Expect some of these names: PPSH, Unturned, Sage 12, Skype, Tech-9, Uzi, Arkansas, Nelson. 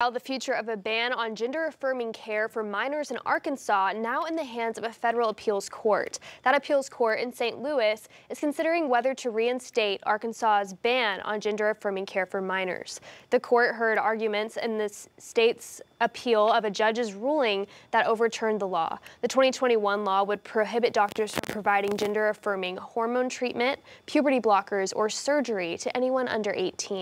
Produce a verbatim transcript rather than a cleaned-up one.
How the future of a ban on gender-affirming care for minors in Arkansas now in the hands of a federal appeals court. That appeals court in Saint Louis is considering whether to reinstate Arkansas's ban on gender-affirming care for minors. The court heard arguments in the state's appeal of a judge's ruling that overturned the law. The twenty twenty-one law would prohibit doctors from providing gender-affirming hormone treatment, puberty blockers, or surgery to anyone under eighteen.